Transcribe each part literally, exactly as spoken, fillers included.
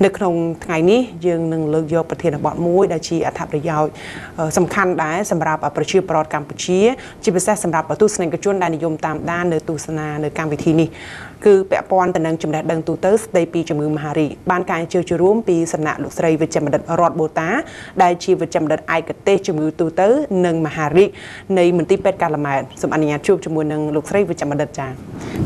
Nước trong ngày này, riêng những lực do phát triển bọn mũi đã chỉ ở tháp để giàu, sầm khăn đá, sầm rạp ở Brazil, Peru, Campuchia, chỉ biết sầm rạp ở tu sanh các chuyên đại niệm tam đa nơi tu sana nơi Cam Vị Thi này, cứ bẻ pon tận năng chấm đạt đằng tu tới Tây Pi chấm mưu Mahari, ban cai chưa chưa rúm Pi sầm nạ lục sầy về chấm đạt Rọt Bồ Tá, đại chỉ về chấm đạt Ai Cật Tê chấm mưu tu tới nâng Mahari, nơi mình tiếp bét Calamai, sầm anh nhà chụp chấm mưu nâng lục sầy về chấm đạt trà,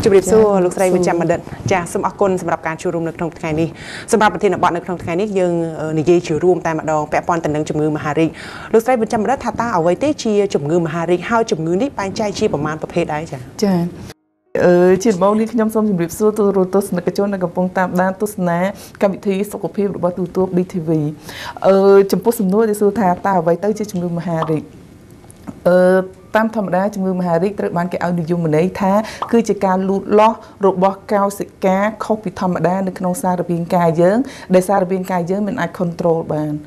chụp đẹp xô lục sầy về chấm đạt trà, sầm Akon sầm rạp cai chưa rúm nước trong ngày này, sầm rạp thì là bọn được trong ngày này dừng nị dây chữ rùm tai mặt đòn vẽ pon tận năng chụp ngư Mahari lúc đây bên trong đất thà ta ở với tết chia chụp ngư Mahari hao chụp ngư nít ban trai chia bằng man tập hết đấy chả chả chuyện bao nhiêu khi nhóm xong chụp đẹp xưa tôi rồi tôi là cái chỗ này gặp phong tạm đan tôi là cam bị thi sau cuộc phim được bao tu tu đi thi vì chụp post xong nuôi để xưa thà ta ở với tết chia chụp ngư Mahari tam tham đa chụp ngư Mahari các bạn cái ao được dùng mình ấy thà cứ chỉ cả lụt lo rồi bỏ cao sệt cá không bị tham đa nên không xa được biên cài dớn để xa được biên cài dớn mình ai control bạn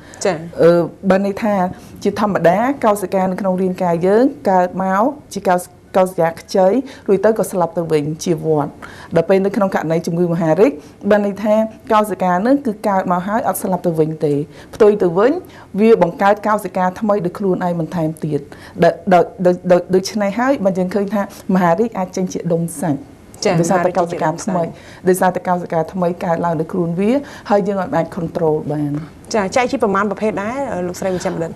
bạn ấy thà chỉ tham đa cao sệt cá nên không biên cài dớn cá máu chỉ cao cao giá cháy rồi tới có slap từ bình chỉ vòn đợt bên nó không cạn này chụp ngư Mahari bạn ấy thà cao sệt cá nữa cứ cao máu hái ở slap từ bình tệ tôi từ vĩnh vì bằng cao cao sệt cá tham ấy được luôn ai mình tham tiền đợt đợt đợt trên này hái mình dần khơi tha Mahari ai tranh chuyện đông sản để sao ta cao cả tham ấy để sao ta cao cả tham ấy cả là được luôn vía hơi dừng lại bạn control bạn chả chạy chỉ bằng man bậc hết đấy lúc sau mình chạm đến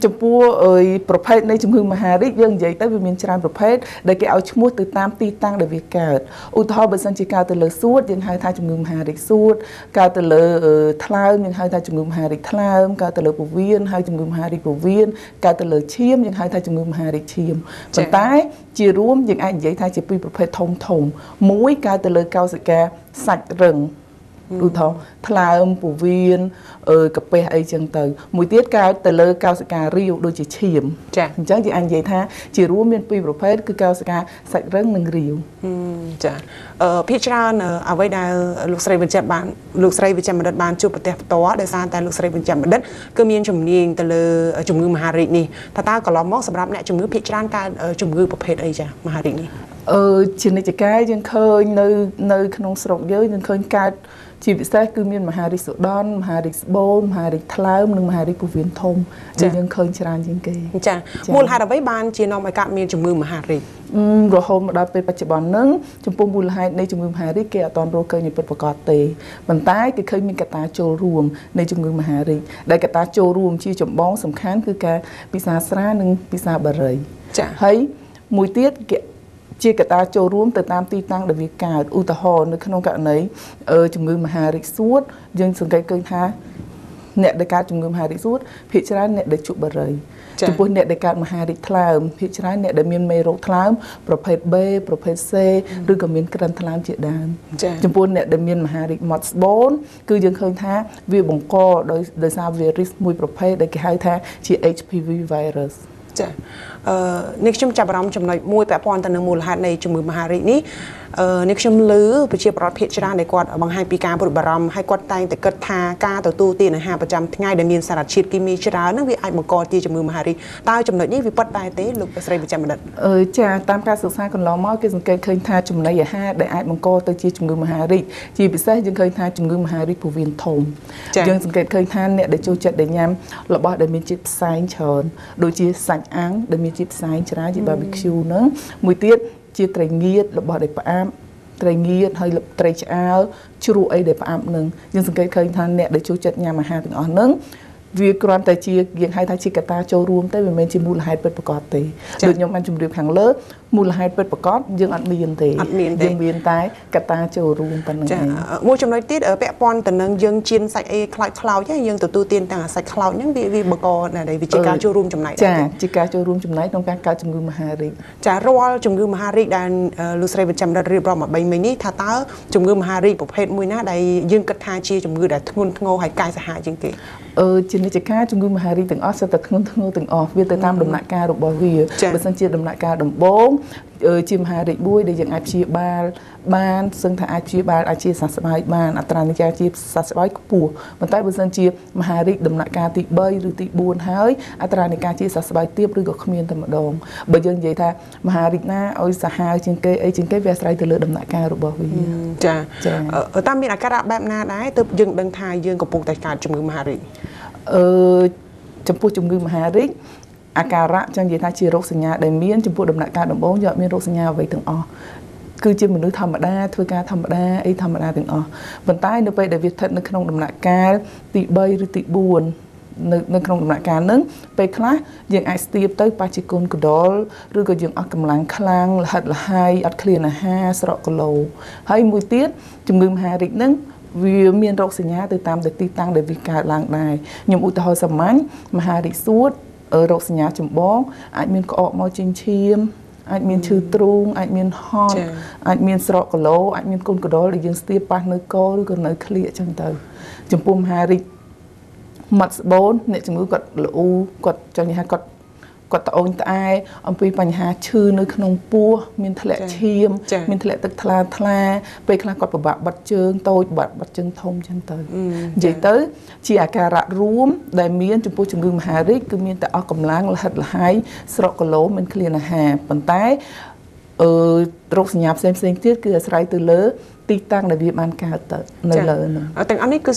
chụp pua ơi bậc hết đây chụp hương Mahari dừng vậy tới bên miền Tây bậc hết để cái áo chmuốt từ tam ti tăng để việc cả u thọ bên sân chỉ cao từ lửa suốt dừng hai thay chụp hương Mahari suốt cao từ lửa thao dừng hai thay chụp hương Mahari thao cao từ lửa bổ viên hai chụp hương Mahari bổ viên cao từ lửa chiêm dừng hai thay chụp hương Mahari chiêm còn tái chỉ rúm dừng anh vậy thay chỉ pui bậc hết thông thùng mũi cao từ lửa cao sợi ca sạch rừng u thọ thao bổ viên cặp bè ấy chẳng từ mùi tiết cao từ lơ cao sạc riêu đôi chỉ chìm chắc chắc chị anh vậy tha chỉ rúa miền Phi bờ phết cứ cao sạc sạch rất nâng riêu chắc Petra ở với đào lục sậy bên chạm bàn lục sậy bên chạm mặt đất bàn chụp bờ tẹp tó để sang tại lục sậy bên chạm mặt đất cơ miên chủng niên từ lơ chủng ngư Mahari nè thà ta có lóm móc sập ráp nè chủng ngư Petra cả chủng ngư bờ phết ấy chả Mahari nè chuyện này chỉ cái dân khơi nơi nơi không sọc giới dân khơi cái chỉ biết sai cứ miền Mahari sốt đón Mahari bồn Mahari tháo nhưng Mahari của Việt Nam chỉ dân khơi chỉ làm những cái chả mua hai đầu váy ban chỉ nằm ở cạnh miền chủng ngư Mahari rồi hôm đó về bạch bón nướng chủng bông mua hai đây chủng ngư Mahari kia toàn rồi khơi như bật bọt tê bàn tay cái khơi miền cả ta châu ruộng đây chủng ngư Mahari đây cả ta châu ruộng chỉ chủng bóng sầm khán cứ cái pizza sra nhưng pizza bờ rầy chả thấy mùi tiết cái chia cả ta châu rúm từ tam ti tăng để việc cả u tờ hò nơi khăn ông cả nấy ở chủng ngư Mahari suốt dân sừng cây cây tha nẹt đại ca chủng ngư Mahari suốt phía trái nẹt đại trụ bờ rầy chủng quân nẹt đại ca Mahari thlam phía trái nẹt đại miền Mê Rô thlam prophet B prophet C rồi cả miền Cần thlam triệt đàn chủng quân nẹt đại miền Mahari mót bốn cứ dân khơi tha vì bồng co đời đời sau virus mùi prophet đại cái hai tha chỉ hát pê vê virus nếu chúng chạm vào trong này môi tại pon tận năng mùa hạt này trong mùa Mahari ní nếu chúng lứ về chiếc bọt pet ra để quạt bằng hai pika bột bà rầm hai quạt tay để cất tha ca tàu tu tiền ở hà trăm ngay để miền Sarat chiết kim mi ra nước vị ai bằng cò chi trong mùa Mahari tao trong này ní vì bọt tay tế lục Israel bị chạm ở cha tam ca sự sai còn ló mói cái dòng cây khơi tha trong này ở hà để ai bằng cò tới chi trong mùa Mahari chỉ bị sai dòng khơi tha trong mùa Mahari của Việt Nam dòng cây khơi tha này để châu chợ để nhám là bọt để miền chiếc sai tròn đôi chiếc sạch áng để miền chiếc sai chả chỉ barbecue nữa mùi tiết chia trai nghiệt là bỏ để phạm trai nghiệt hay là trai cháo churu ấy để phạm nâng nhưng sừng cây khơi than nẹt để chú chật nhà mà hai thằng nâng vì còn tại chia riêng hai thằng chia cả ta châu ruộng tới vì mình chỉ mua là hai bớt bạc cọt tề được nhóm anh chụp được hàng lớn mua là hai bớt bạc cọt riêng ăn miên tề riêng miên tái cả ta châu ruộng tận nâng mua trong nói tiết ở bẹ pon tận nâng riêng chiên sạch ấy cloud cloud chứ riêng từ tu tiên tàng sạch cloud những vị vị bạc cọt này đây vì chia cả châu ruộng trong này chả chia cả châu ruộng trong này trong các cá chủng ngư Mahari chả roal chủng ngư Mahari đàn lúc này bên chấm đã rìu bom ở bên mình ní thà tớ chủng ngư Mahari bộc hết mùi ná đây riêng cả ta chia chủng ngư đã thôn ngô hay cài sạch hại riêng kì những chiếc cá chúng tôi mà hari từng ót sẽ tập ngôn ngôn từng ót về tới tam đồng nại ca được bảo vệ bên sân chia đồng nại ca đồng bốn chim hari bui để dạng ai chia ba ban sân thả ai chia ba ai chia sáu sáu bảy ban atran chia chia sáu sáu bảy củ bên tai bên sân chia mà hari đồng nại ca tị bay rồi tị buồn hái atran ca chia sáu sáu bảy tiếp rồi có không yên tầm đồng bây giờ vậy tha mà hari na ôi sáu hai trên cây ấy trên cây ve sài từ lửa đồng nại ca được bảo vệ cha ở tam miền ca bạm na đái từ dừng bên thai dừng có buộc tài cả chủng người mà hari chấm phút chủng người mà hari akara trong gì ta chia rốt sinh nhà để miễn chấm phút đầm đại ca đầm bốn giờ miễn rốt sinh nhà vậy thường o cứ chia mình nói thầm mà đa thôi ca thầm mà đa ấy thầm mà đa thường o vận tải nó về để việc thật nó không đầm đại ca tị bay rồi tị buồn nó không đầm đại ca nứng về class dường ai tiếp tới particon của đó rồi có dường ở cầm láng khang là hạt là hai ở clear là hai sọ cờ lầu hay mùi tiết chủng người mà hari nứng vì miền rộng sinh nhá từ tam để ti tăng để vì cả làng này nhưng u ta hồi sầm mánh mà hà đi suốt ở rộng sinh nhá chấm bó anh miền cọ màu chinh chiêm anh miền chư trung anh miền hòn anh miền sọ cỏ lố anh miền côn cỏ đó là dân tiếp ban nơi co rồi còn nơi khlia trong tờ chấm pum hà đi mặt bốn nè chấm u cọt lũ cọt cho nhà cọt cọt tàu ôn tai ông pi bành hà chư nơi khung pua miền thẹn chiêm miền thẹn tức thla thla về khla cọt bạc bạc chân tôi bạc bạc chân thông chân tới vậy tới chỉ à cà rạ rúm đại miền trung pua trung gương hà rít cứ miền tại ở cầm láng là hạt là hai sọt cờ lố miền khlia là hà bàn tay ở rục nháp xem xem tiết cứ sải từ lỡ tí tăng là việc ban cà tới nơi lỡ nữa từng anh ấy cứ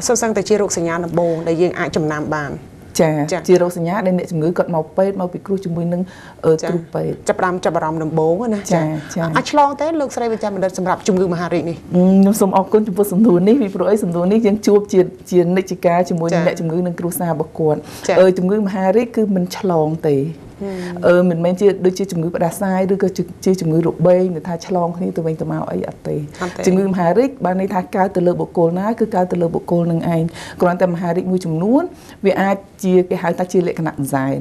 sơ sang tại chi rục sinh nhà là bồ đại diện ai chấm nam bàn chà chia rau xanh nhá đây nè chúng người cọt màu pet màu bị cua chúng mình nâng ở cua pet chập ram chập ram nằm bốn nè chà anh lo thế lực xây bây giờ mình đặt sầm rạp chúng người mà hà rị này nhóm sầm ốc con chúng tôi sầm thú này vì rồi sầm thú này chúng chua chia chia nịch chia cá chúng mình nè chúng người nâng cua xa bạc quạt ở chúng người mà hà rị cứ mình chlong tì ở mình mang chia đôi chia chúng người đã sai đôi cơ chia chúng người rụp bay người ta chlong khi tụi mình tụi mao ấy ở tì chúng người mà hà rị ban này thà cá từ lợp bạc quạt ná cứ cá từ lợp bạc quạt nâng anh còn tầm hà rị mua chúng nuốt vì ai chia cái hai ta chia lệ cái nặng dài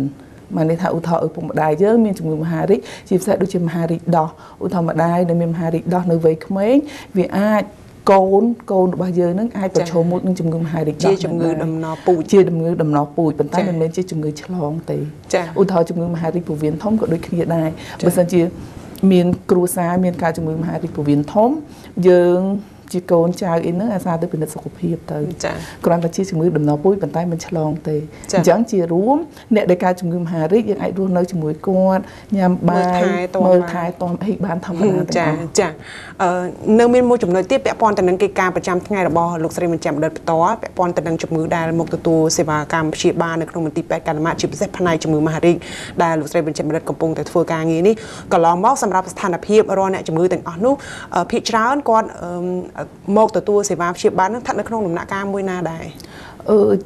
mà nên thà u thọ ở vùng đại giới miền trung miền Mahari chia sẻ đôi miền Mahari đỏ u thọ miền đại miền Mahari đỏ nơi với mấy vì ai côn côn bao giờ nước ai phải chôn một miền trung miền Mahari chia trung người đầm nọ bùi chia đầm người đầm nọ bùi bản thân mình nên chia trung người chlong tì u thọ trung người Mahari phổ biến thống của đôi khi đại bây giờ chia miền Krusa miền cả trung người Mahari phổ biến thống giờ chỉ còn chào in nước Asa tới bình đất sọc hiệp tới còn ta chia chúng người đầm nó bôi bàn tay mình chlong tê chẳng chia rúm nè đại ca chúng người Hà Rít những ai đua nơi chúng người con nhằm bài mờ thái toàn hay bán thầm là chả chả nơi miền môi chúng nơi tiếp bẻ pon từ nâng cây cam và trăm ngày là bò lục sri mình chạm đợt to bẻ pon từ nâng chụp người đài một từ tu sẽ vào cam chỉ ba nơi trong mình tiếp bẻ cam mà chụp xếp này chúng người Hà Rít đài lục sri mình chạm đợt cầm bông tại phơi cà nghe ní còn lò móc xâm rạp thành lập hiệp rồi nè chúng người từng ở nút phía trán con một từ tua sẽ vào chịu bán thật là không đồng nạ cam môi na đại ừ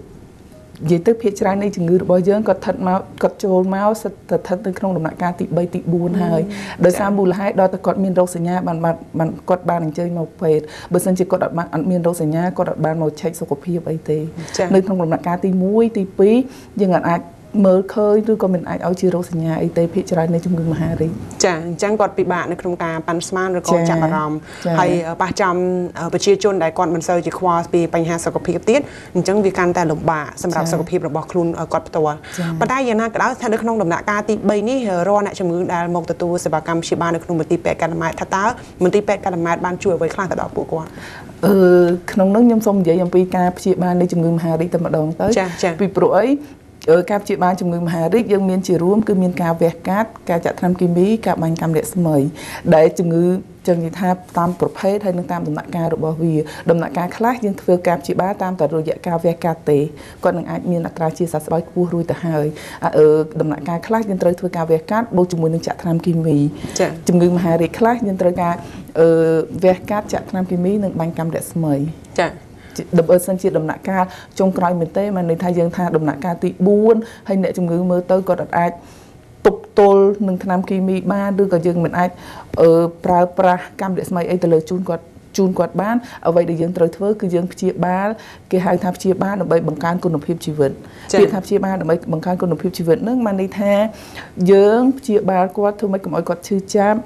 vậy tức phía trái này chừng người được bao giờ có thật máu có trôi máu thật thật là không đồng nạ cam tị bay tị buồn hơi đời sau buồn hai đó ta có miền râu sài nha bàn mặt bàn có bàn đằng chơi màu phèn bữa sáng chỉ có đặt bàn ăn miền râu sài nha có đặt bàn màu chạy sọc phi bay tê nơi không đồng nạ cam tị mũi tị pí nhưng ngặt ai mở khơi tôi còn mình ai áo chia râu sinh nhà y tế phía trái này chung người mà hà đi chả chẳng còn bị bạn này trong cả pan sman rồi còn chạm vào hay ba trăm và chia chôn đại con mình sơi chỉ khoa vì bánh hà sọc phi tiết chẳng vì can ta lồng bạ xâm rạp sọc phi rồi bỏ khun còn tàu và đây giờ na cái đó thay được không đồng nạ ca tị bay ní ro nè chung người đà một tờ tu sẽ bà cam chỉ ba được không một tị pet can mai thắt táo một tị pet can mai ban chuột với khang cả đó của con ừ không nóng nhâm xong vậy nhâm pi ca chỉ ba này chung người mà hà đi tầm một đồng tới vì bưởi ở các chị ban chủng người Hà Rít dân miền chỉ rúm cứ miền cà vẹt cát cà chặt tham kim bí cà bánh cam đẹp mời để chủng người chồng gì tham tam bột hay nước tam đầm nại cà độ bảo vệ đầm nại cà khác dân phơi cà chị ba tam tại rồi dạ cà vẹt cà tê còn những ai miền nặc ra chia sẻ bói cua ruồi tại hơi ở đầm nại cà khác dân tới phơi cà vẹt cát bố chủng người chặt tham kim bí chủng người Hà Rít khác dân tới cà vẹt cát chặt tham kim bí nước bánh cam đẹp mời đầm ơi sân chia đầm nại ca trong cõi miền tây mà người thay dân tha đầm nại ca tị buôn hay nè chúng người mơ tới có đặt ai tục tol nâng tham kim mi ba đưa cả dân mình ai ở pra pra cam để mày ấy từ lời chun quạt chun quạt bán ở vậy để dân tới thưa cứ dân chia ba cái hai tham chia ba là bảy bằng can con nộp hiệp chi vận chia tham chia ba là bảy bằng can con nộp hiệp chi vận nước mà người tha dân chia ba quạt thôi mấy cái mọi quạt chư chám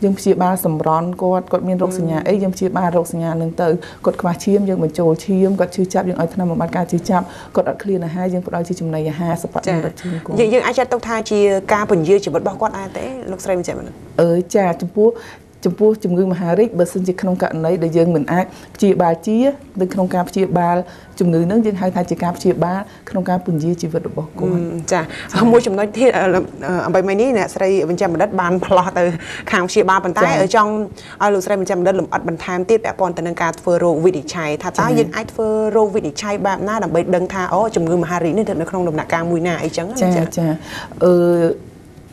dương chia ba sầm rón cột cột miên rộng nhà ấy dương chia ba rộng nhà nương tự cột qua chiêm dương mình trồi chiêm cột chư chạp dương ở thằng một bàn ca chư chạp cột đặt clear là hai dương cột đôi chư chùm này là hai sập bật đặt chư cũng vậy dương ai cha tông tha chia ca bình dương chỉ bật bao quát ai té lúc say mình chạy mình ở cha trung quốc Chúng tôi chúng người Maharic bớt sinh chỉ không cạn lấy để dân mình ác chia ba chia từ không cạn chia ba chúng người nước dân hai thay chia cạn chia ba không cạn bùn chia chỉ vật được bỏ cồn. Chà hôm nay chúng nói thì bài mai ní nè Sri bên trong đất bàn pha từ hàng chia ba bàn tay ở trong ở Sri bên trong đất lụm ắt bàn tham tiết bẹp bòn từ nâng cao phơi vị địch chay thà ta dân ai phơi rô vị địch chay ba na đầm bầy đằng tha ó chúng người Maharic nên thật là không đồng nạc ca mùi nà ấy trắng. Chà chà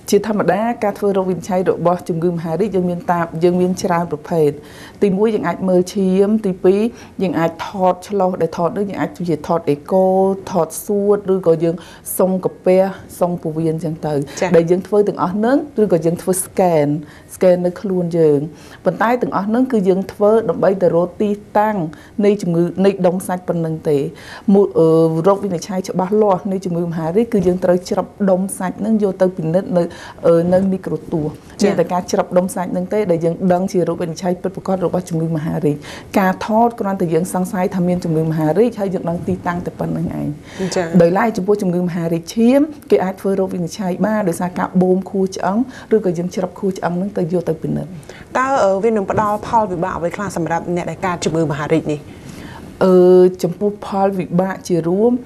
chỉ tham đa cà phê rau vịt chay độ bò chừng gừng hà đi dân miền tạm dân miền trà được phê tìm mũi những ai mơ chiếm tìm pí những ai thọt cho để thọt nữa những ai chỉ thọt để cô thọt suốt rồi có dân sông cà phê sông phù viên dân từ để dân phơi từng ở nướng rồi có dân phơi scan scan nó luôn dân vận tải từng ở nướng cứ dân phơi động bay từ roti tăng nay chừng người nay đóng sạch phần nâng tệ một rau vịt chay cho ba lo nay chừng gừng hà đi cứ dân tới chập đóng sạch nâng vô tới bình nứt ở nâng micro tour nên là cá chập đông sạch nâng tê để dân đăng chia rộn bên trái bật bật con rộn ba chủng người Maharic cá thót con ăn từ dân sang sai tham miên chủng người Maharic hay dân đăng ti tăng từ phần này đời lai chủng bố chủng người Maharic chiếm cái ai phơi rộn bên trái ba đời xa cá bom khu chấm rồi cái dân chập khu chấm nâng tê vô tới bình nền ta ở Việt Nam bắt đầu Paul bị bạo với class sầm đạp nè đại ca chủng người Maharic này ở chủng bố Paul bị bạo chia rộn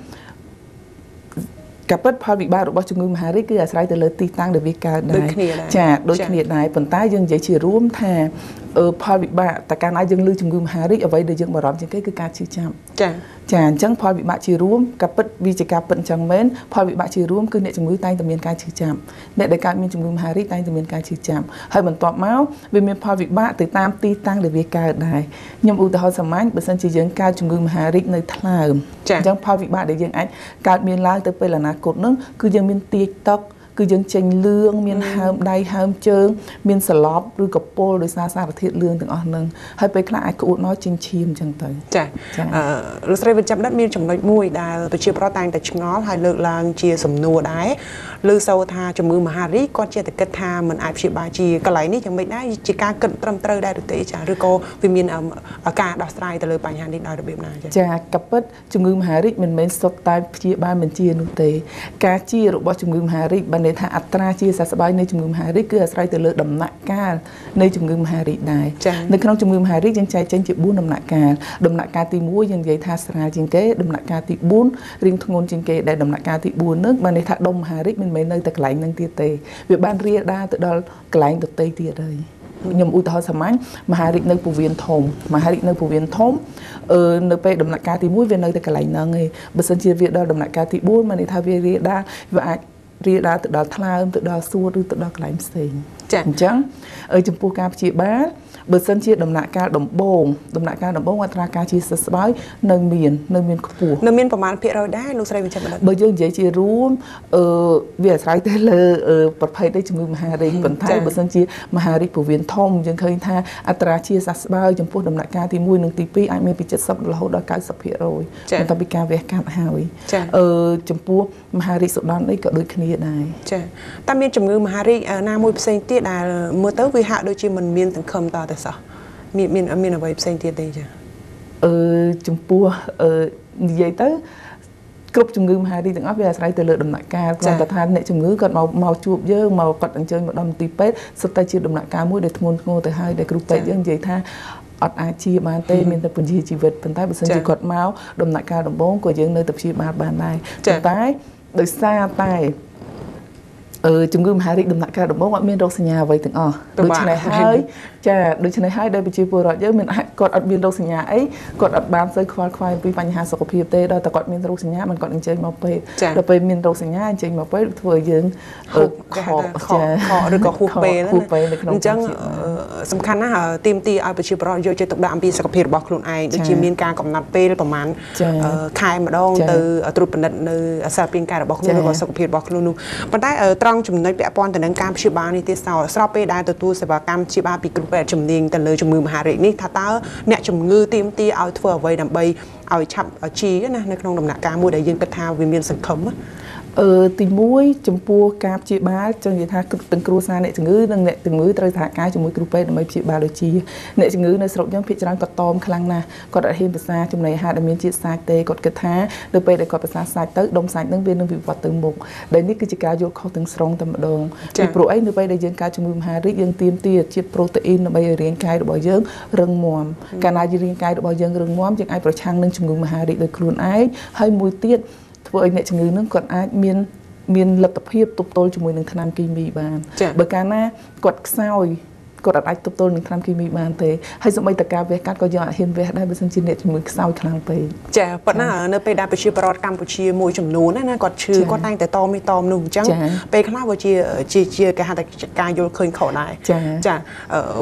cặp bớt phơi bị ba độ bao chung người Maharic cứ giải từ lớn ti tăng được việc cả này, chả đối khía này phần tái dân dễ chỉ rúm thà ở phơi bị ba, tại càng ai dân lưu chung người Maharic ở vậy để dân bảo đảm trên cái cứ cá chư chạm, chả chả chẳng phơi bị ba chỉ rúm cặp bớt vì chỉ cặp bận chẳng mến phơi bị ba chỉ rúm cứ nệ chung người tay từ miền cá chư chạm, nệ đại ca miền chung người Maharic tay từ miền cá chư chạm, hơi mình tọt máu vì miền phơi bị ba từ tam ti tăng được việc cả này, nhưng ưu tiên sớm anh bớt sân chỉ dân ca chung người Maharic nơi thà, chẳng phơi bị ba để dân anh cả miền lai tới bây là nát cột nước cứ dân miền TikTok cứ dân tranh lương miền hàm đai hàm trơn miền slop rồi cặp pol rồi xa xa và thiệt lương từng ở nương hơi bây cái lại cụ nói tranh chim chẳng tới. Chà, lúc này bên trong đất miền trồng loại muối đã tổ chức protang tại ngõ hai lượt là chia sầm nua đái lư sâu tha trồng mưa Maharic con chia từ kết tha mình ai chia ba chia cái lấy ní chẳng mấy đái chỉ ca cận trầm trơ đai được tế chả rồi cô vì miền ở cả đảo Sài từ lời bài hàng đi đòi được điểm này. Chà, cặp bớt trồng mưa Maharic mình mới sập tai chia ba mình chia nụ tế cá chia rồi bỏ trồng mưa Maharic ban để thả atra chia sẻ bài nơi chủng người Maharic cứ sải từ lượt đầm nại ca nơi chủng người Maharic này nơi không chủng người Maharic dân chạy trên chịu buôn đầm nại ca đầm nại ca tìm mua dân dây thả sải trên kế đầm nại ca tìm buôn riêng thôn ngôn trên kế đại đầm nại ca tìm buôn nước ban để thả đông Maharic mình mấy nơi tật lạnh năng tia tề việc ban ria đa tự đó lạnh được tây tia đây nhầm ưu thọ sắm anh Maharic nơi phù viên thom Maharic nơi phù viên thom ở nơi pe đầm nại ca tìm mua về nơi tật lạnh năng nghề bớt sân chia việc đó đầm nại ca tìm buôn mà để thả về ria đa và ria đa tự đo thla tự đo xua tự đo cái làm chẳng chẳng ở trong pua ca chia ba bờ sân chia đầm nại ca đầm bồn đầm nại ca đầm bồn qua ca chia sờ sờ nâng miền nâng miền cột phủ nâng miền phần màn phía rồi đấy lúc sau mình chậm lại bờ dương dễ chia rúm ở việc sai tới lơ ở bật phải đây chúng người Maharic vận thay bờ sân chia Maharic phổ biến thông dương khơi tha atra chia sờ sờ trong pua đầm nại ca thì mui nâng tì pi ai mê bị chết sập là hậu đo cái sập phía rồi mình ta bị ca về cam hài ở trong pua Maharic sụt đón đấy cỡ đôi khi này ta miền chúng người Maharic nam mui sinh tiết là mưa tới vì hạ đôi chi mình miền từng khom ta sao miền miền miền ở vậy sang tiền đây chứ ờ chúng pua ờ vậy tới cướp chúng ngư mà đi từng áp về sai từ lượt đầm nại ca còn cả than này chúng ngư còn màu màu chuột dơ màu còn đang chơi một đầm tì pet sắp tay chia đầm nại ca mỗi để thôn ngô tới hai để group tây dân vậy tha ọt ai chia bàn tê miền tập chia chỉ vật phần tái bờ sân chỉ cọt máu đầm nại ca đầm bốn của dân nơi tập chia bàn bàn này phần tái đời xa tay ờ chúng ngư Maharic đầm nại ca đầm bốn ngoại miền rộng nhà vậy từng ờ đôi chân này hơi chả đôi chân này hơi đây bị chia vừa rồi chứ mình còn ở miền rộng nhà ấy còn ở bán rơi khoai khoai vì vài nhà sọc phì tê đó ta còn miền rộng nhà mình còn ăn chơi mập bê rồi về miền rộng nhà ăn chơi mập bê vừa dừng khò khò khò rồi có húp bê đó nên chẳng sầm khăn á hả tìm tì ai bị chia vừa rồi giờ chơi tộc đạm bị sọc phì bọc luôn ai đôi chân miền ca còn nạp bê là tầm ăn khai mà đông từ từ phần đất nơi sao miền ca là bọc luôn rồi sọc phì bọc luôn luôn còn tại chúng nói về bọn tần cam chia ba này thì sao sau đây đã từ tu sẽ vào cam chia ba bị group về chủng riêng tần lời chủng người Maharic này thà ta nè chủng người tìm ti ao thua với đầm bay ao chậm ao chi cái này nó không đồng nạc ca mua đại dương kết thao vì miền sân khấm Ờ thì muối chấm pua cạp chị ba cho người ta từng cua xa này từng ngứa từng này từng ngứa tới thả cái chấm muối cua pê để mấy chị ba đối chi này từng ngứa này sầu giống phe trang cọt tôm khăng nà cọt đã thêm bớt xa trong này ha đã miếng chị xài tê cọt cật thá được pê để cọt bớt xa xài tới đông xài từng viên từng vị vật từng bột đấy nít cứ chị cá vô kho từng sòng tầm đường chị pro ấy được pê để dân cá chấm muối hà rít dân tiêm tiệt chị protein được pê riêng cái được bao dân rừng muộm cà na riêng cái được bao dân rừng muộm chị ai pro trang nâng chấm muối hà rít được khuôn ấy hơi muối tiệt với mẹ chừng người nước còn ai miền miền lập tập hiệp tụt tôi chừng mười năm kỳ mì bàn bởi cả na quật sao quật đặt ai tụt tôi những năm kỳ mì bàn thế hay giống bây tờ cà về cắt coi giờ hiện về đây bên sân trên này chừng mười sao khả năng về chả vẫn là ở nơi bây đa bây chưa vào Campuchia môi trường nôn ấy na quật chư quật anh tại to mi to nùng trắng bây khá là vừa chia chia chia cái hạt cà vô khơi khẩu này chả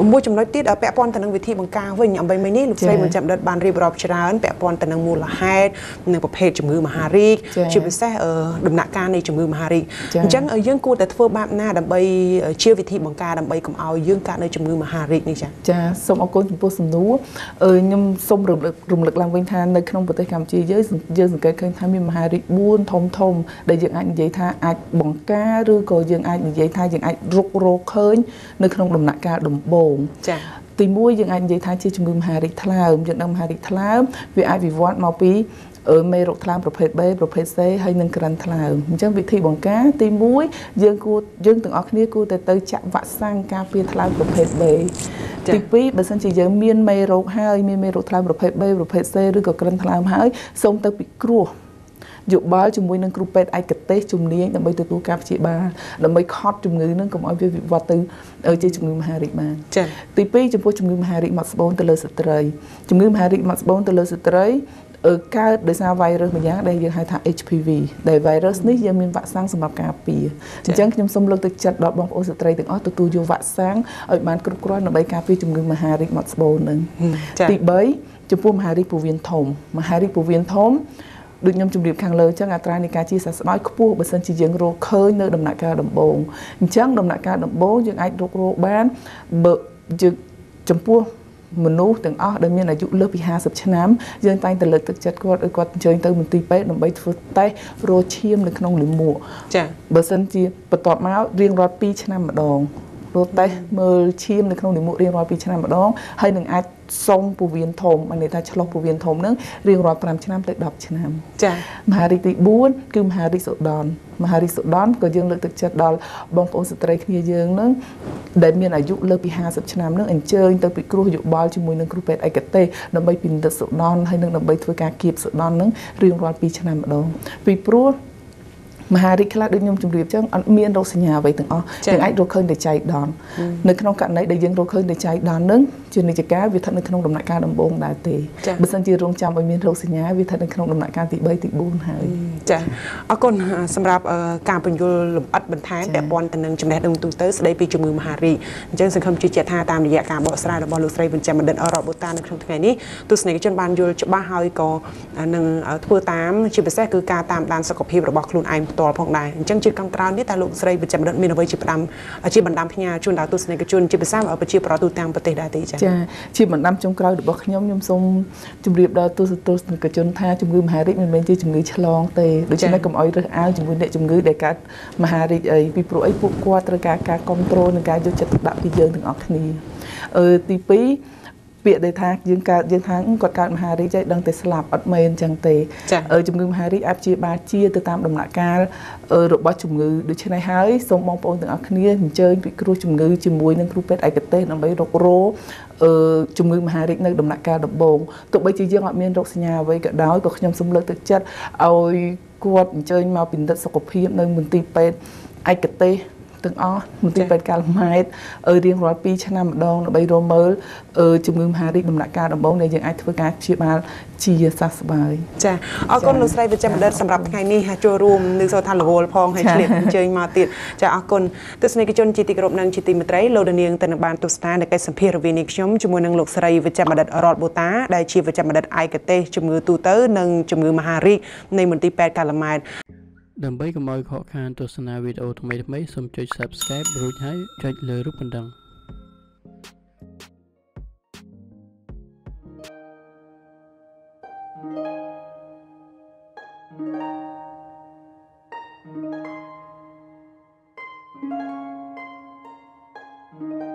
môi trường nói tiết ở bẹp pon tận năng vị thi bằng cao với nhộng bây mấy nít lúc xây một chạm đất bàn rìp rọp chả ấn bẹp pon tận năng mua là hai năng bậc hệ chừng người mà Harry chừng bên xe ở đầm nại ca này chừng người mà Harry trắng ở dương cô tại thưa bạn na đầm bây chia vị thi bằng ca đầm bây cũng ao dương ca chấm ngư mà hà rịt này cha, sông Âu Côn chúng tôi sầm nú, ờ nhưng sông rừng lực rừng lực làm quen than nơi không bờ tây Campuchia dưới dưới rừng cây cây tham mà hà rịt buôn thom thom để dựng ảnh dễ tha ảnh bóng cá rư cò dựng ảnh dễ tha dựng ảnh rục rục khơi nơi không đồng nặng ca đồng bồn cha. Tì muối dựng ảnh dễ tha chia chấm ngư mà hà rịt thà, dựng đồng hà rịt thà vì ai vì vót mau pí ở mê rục tham rục phết bê rục phết xê hay nâng cản thà, chẳng vị thị bóng cá tì muối dương cô dương từng ở kia cô tới tới chạm vạ sang cà phê thà rục phết bê tì pí bớt sang chỉ dương miên mê rục hai miên mê rục tham rục phết bê rục phết xê rồi cản thà hai xong tới bị cua dụ bá chúng mui nâng cụp bẹt ai kịch tết chúng đi anh đầm bay từ tu cáp chị ba đầm bay khót chúng người nâng cùng ở việc vật tư ở trên chúng người mà hài mà tì pí chúng po chúng người mà hài mặc bông từ lơ sợi trai chúng người mà hài mặc bông từ lơ sợi trai ở ca đời sau virus mình nhá đây giờ hai thằng hát pê vê để virus này giờ mình vạ sáng sầm bạc cà pì chẳng nhom xông lực từ chặt đọt bong ô sợi trai từ ó từ tu vô vạ sáng ở bàn cụp cua đầm bay cà pì chúng người mà hài mặc bông nâng tì bấy chúng po mà hài phù viên thom mà hài phù viên thom được nhom chụp điệp khang lơ chắc ngặt ra này cá chi sạch nói khô bớt sân chỉ riêng rô khơi nơi đầm nại cá đầm bồn chắc đầm nại cá đầm bố riêng ai rô rô bán bợ riêng chấm pua mình nấu từng ó đâm nhiên là dụ lớp bị ha sập chân nám riêng tay từ lực thực chất của con chơi từ mình tì pé đầm bay phơi tay rô chiêm được không lửng mùa bớt sân chỉ bớt tọt máu riêng rọt pi chân nám mà đòn rô tay mờ chiêm được không lửng mùa riêng rọt pi chân nám mà đòn hay đừng ai sông phù viên thom mà người ta chọc phù viên thom nữa riêng rọi làm chân nam tự đọc chân nam mà đi tị buôn cứ mà đi sụt đòn mà đi sụt đòn có dương lực thực chất đó bong phổ sụt trai kia dương nữa để miền ở dụ lơ bị hà sụt chân nam nữa anh chơi tôi bị cua dụ ball cho mùi nương cua pet ai cắt tê đầm bay pin được sụt đòn hay nương đầm bay thôi cá kịp sụt đòn nữa riêng rọi bị chân nam ở đâu vì pro mà đi khá được nhom chụp điệp chứ anh miền đâu xây nhà vậy từng o từng ai đâu khơi để chạy đòn nơi khăn cạn đấy để dân đâu khơi để chạy đòn nữa chuyện này chỉ cá vì thật nơi khăn đồng lại cá đồng bông đại tỷ bữa sáng chiều rong chạm ở miền đâu xây nhà vì thật nơi khăn đồng lại cá tỷ bay tỷ buôn hài chả ở con xem ra cà bình vô lụm ắt bình thái đẹp bon tận nương chấm đẹp đông tu tới đây bị chụp mưa mà đi chân sân không chia chẹt tha tam để dạ cà bỏ sài là bỏ lụt sài bên chạm mà đền ở rọ bột ta nương trong ngày ní tu này cái chân ban vô ba hai có nương ở thua tám chỉ bữa sáng cứ cà tam đan sau cọp hiệp rồi bỏ luôn aiต่อพวกได้จังจิตกำตรานี่ตาลุกใส่เป็นจำเดินมีนวัยจิตประดมอาชีพบันดาลพญาชุนดาวตุสในกระชุนจิตประสามเอาไปชีพประตูต่างประเทศได้ตีจ้ะจ้ะชีพบันดาลจงกล่าวบอกขย่มยมทรงจุบเรียบดาวตุสตุสในกระชุนท่าจุมือมหาฤทธิ์มันเป็นจีจุมือฉลองเตะโดยเฉพาะกับอ้อยเรืออ้าวจุมือเด็กจุมือเด็กการมหาฤทธิ์ไอปีโปรไอพวกควาตระการการคอนโทรลในการยุติจัตุรัสที่เยอะถึงออกนี้เออตีปีviệc để thang dương cả dương tháng còn cả Hà Ri chạy đang tới slap ở miền Giang Tây ở chủng người Hà Ri áp chia ba chia từ tam đồng lại ca ở độ ba chủng người được trên này hái xong mong bông từ ở kia mình chơi bị kêu chủng người chủng muối nên kêu pet ai cái tên nó mấy độc rô ở chủng người Hà Ri nơi đồng lại ca đồng bồn tụi bây chỉ riêng ở miền Đông Sơn nhà với cả đói có nhom súng lửa thực chất ôi quạt mình chơi màu bình đất sọc phim nơi mình tìm pet ai cái tên từng ó một tí bẹt cà mai ở riêng rót pi chanh nam đong nó bay rô mớ ở chụp ngư hà đi đầm nại cà đầm bông này dường ai thưa cá chia ba chia sát bài. Chà, ở con lối say về chạm đất, sầm rập ngày ní ha chua room nước sôi than lửa gồm phong hay chèn chơi mà tiệt. Chà, ở con tức này cái chôn chỉ tịch rộp năng chỉ tịch mệt đấy, lâu đời niên từ ban tu sán để cái sầm phê về nick nhóm chụp ngư năng lục say về chạm đất ở rót bồ tá, đại chi về chạm đất ai cái tê chụp ngư tu tớ năng chụp ngư hà ri này một tí bẹt cà mai đầm bấy cầm môi khó khăn tôi xin à video thằng mày mấy xong chơi subscribe rồi thấy chơi lời rút bình đẳng. Thank you.